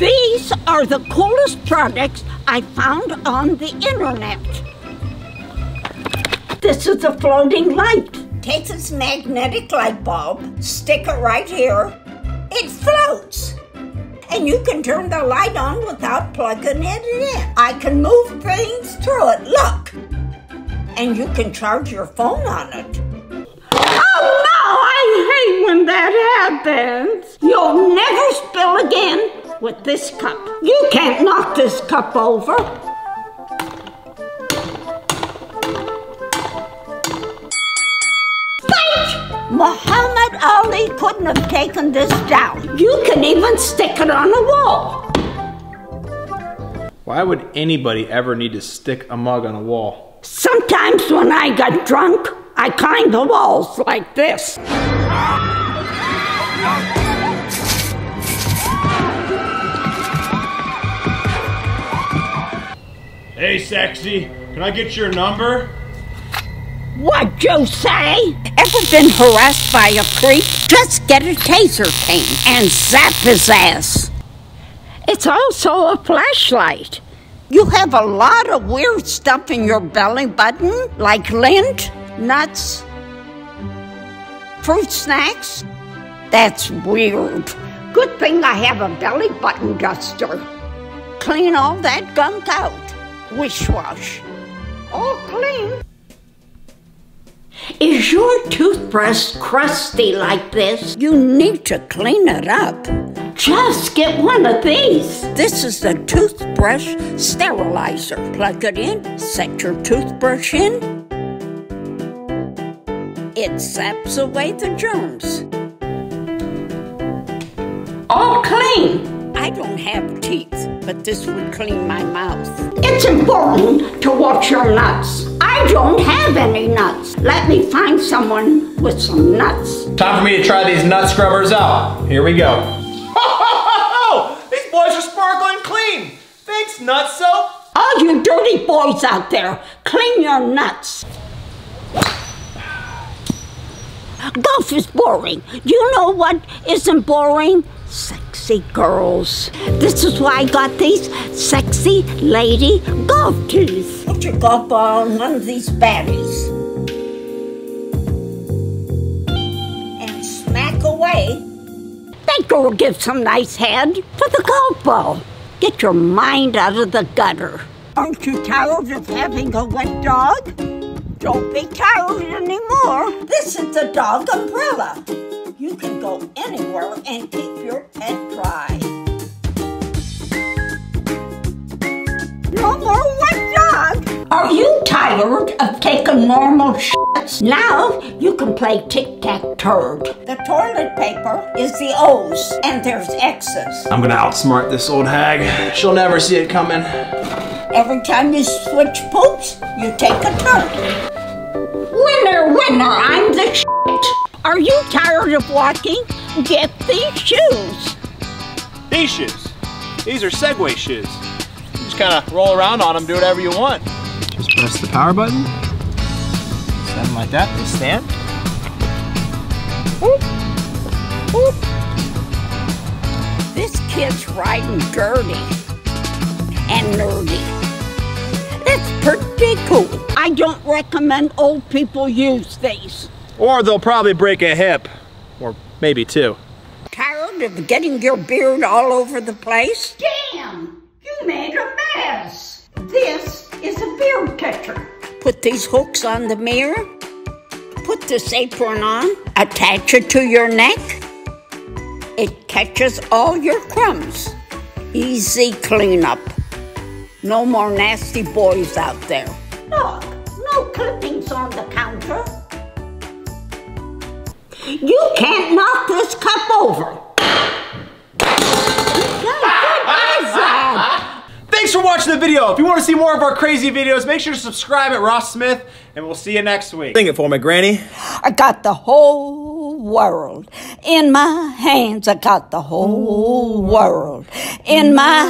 These are the coolest products I found on the internet. This is a floating light. Take this magnetic light bulb, stick it right here. It floats. And you can turn the light on without plugging it in. I can move things through it, look. And you can charge your phone on it. Oh no, I hate when that happens. You'll never spill again with this cup. You can't knock this cup over. Muhammad Ali couldn't have taken this down. You can even stick it on a wall. Why would anybody ever need to stick a mug on a wall? Sometimes when I got drunk, I climbed the walls like this. Hey, sexy, can I get your number? What'd you say? Ever been harassed by a creep? Just get a taser cane and zap his ass. It's also a flashlight. You have a lot of weird stuff in your belly button, like lint, nuts, fruit snacks. That's weird. Good thing I have a belly button duster. Clean all that gunk out. Wish-wash. All clean. Is your toothbrush crusty like this? You need to clean it up. Just get one of these. This is the toothbrush sterilizer. Plug it in, set your toothbrush in. It zaps away the germs. All clean. I don't have teeth, but this would clean my mouth. It's important to watch your nuts. I don't have any nuts. Let me find someone with some nuts. Time for me to try these nut scrubbers out. Here we go. Ho, ho, ho, ho! These boys are sparkling clean. Thanks, nut soap. All you dirty boys out there, clean your nuts. Golf is boring. You know what isn't boring? Sexy girls. This is why I got these sexy lady golf tees. Put your golf ball on one of these baddies and smack away. That girl gives some nice head for the golf ball. Get your mind out of the gutter. Aren't you tired of having a wet dog? Don't be tired anymore. This is the dog umbrella. You can go anywhere and keep your pet dry. No more wet dog! Are you tired of taking normal shits? Now you can play tic-tac-turd. The toilet paper is the O's, and there's X's. I'm gonna outsmart this old hag. She'll never see it coming. Every time you switch poops, you take a turd. Winner, winner, I'm the shit. Are you tired of walking? Get these shoes. These shoes? These are Segway shoes. You just kind of roll around on them, do whatever you want. Just press the power button. Something like that, they stand. Whoop, whoop. This kid's riding dirty and nerdy. That's pretty cool. I don't recommend old people use these. Or they'll probably break a hip, or maybe two. Tired of getting your beard all over the place? Damn, you made a mess. This is a beard catcher. Put these hooks on the mirror. Put this apron on. Attach it to your neck. It catches all your crumbs. Easy cleanup. No more nasty boys out there. Look, no clippings on the counter. You can't knock this cup over. Thanks for watching the video. If you want to see more of our crazy videos, make sure to subscribe at Ross Smith, and we'll see you next week. Sing it for me, Granny. I got the whole world in my hands. I got the whole world in my hands.